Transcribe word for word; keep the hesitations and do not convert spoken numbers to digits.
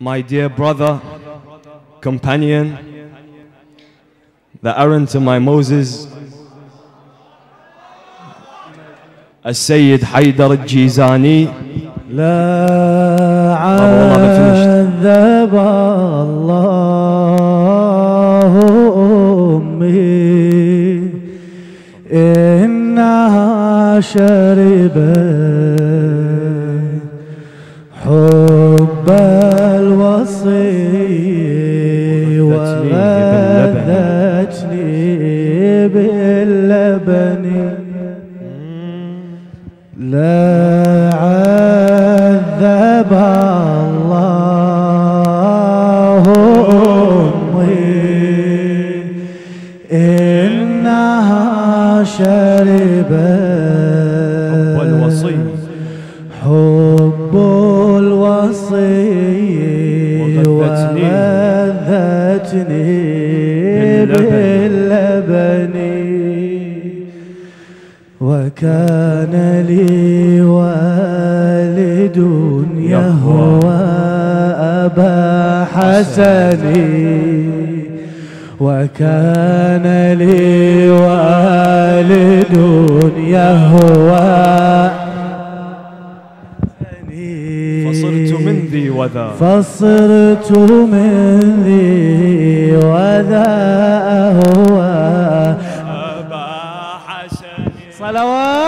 my dear brother, companion, the Aaron to my Moses, As-Sayyid Haidar Jaizany. La عذب الله أمي إنها شربت حب الوصي وغذتني باللبن. لا عذب الله أمي إنها شربت حب الوصي وغذتني باللبن. وكان لي والد يهوى أبا حسن، وكان لي والد يهوى فصرت من ذي وذا فصرت من ذي وذا أهوى. صلوات.